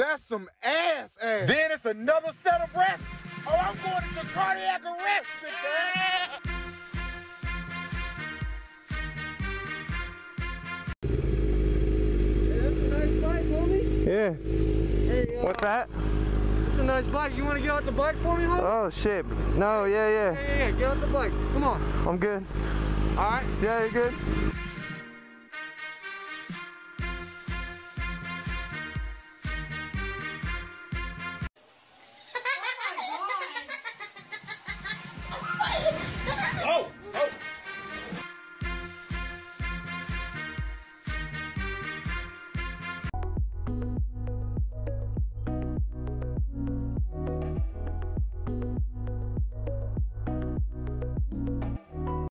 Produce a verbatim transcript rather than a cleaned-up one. That's some ass ass. Then it's another set of breaths. Oh, I'm going into cardiac arrest, bitch. Yeah. Hey, uh, what's that? It's a nice bike. You want to get off the bike for me, Luke? Oh, shit. No, yeah, yeah. Yeah, yeah, yeah. Get off the bike. Come on. I'm good. All right. Yeah, you're good.